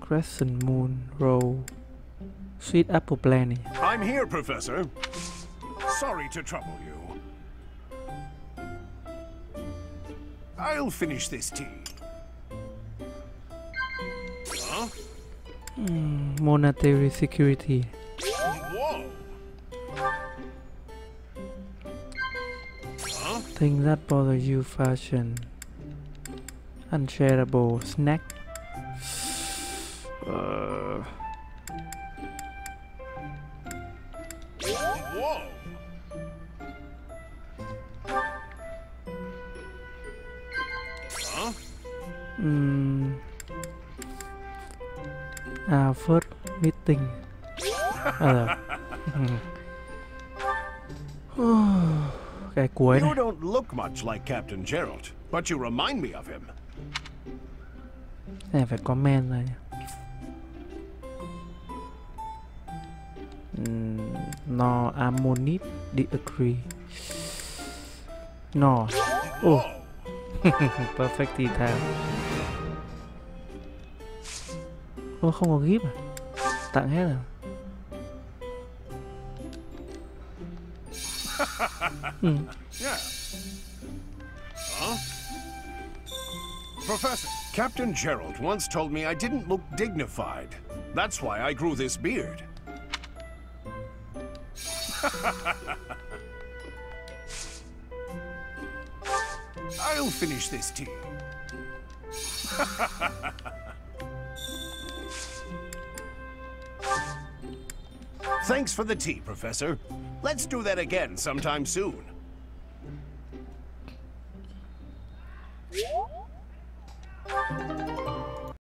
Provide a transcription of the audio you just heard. Crescent Moon Row, Sweet Apple Planning. I'm here, Professor. Sorry to trouble you. I'll finish this tea. Huh? Monetary security. Whoa. Huh? Things that bother you, fashion. Unshareable snack. Whoa. Huh? Our first meeting. You don't look much like Captain Gerald, but you remind me of him. Phải comment này. No ammonit agree. No. Oh. Perfect tea time. Ô, không có gíp à? Tặng hết à? Yeah. Huh? Professor, Captain Gerald once told me I didn't look dignified. That's why I grew this beard. I'll finish this tea. Thanks for the tea, Professor. Let's do that again sometime soon.